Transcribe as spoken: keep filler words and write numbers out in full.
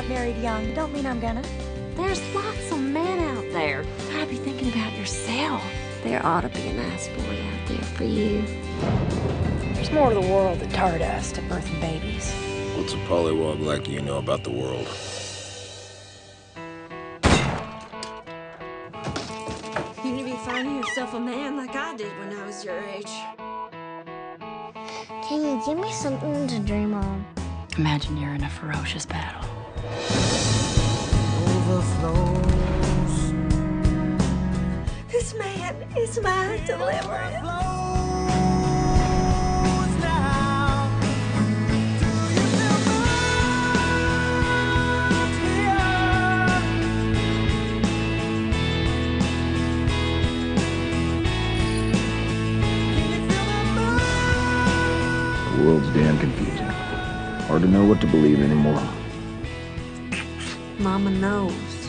got married young don't mean I'm gonna. There's lots of men out there. You gotta be thinking about yourself. There ought to be a nice boy out there for you. There's more to the world than stardust and birthing babies. What's a polywog like you know about the world? You need to be finding yourself a man like I did when I was your age. Can you give me something to dream on? Imagine you're in a ferocious battle. Overflows. This man is my deliverance. The world's damn confusing. Hard to know what to believe anymore. Mama knows.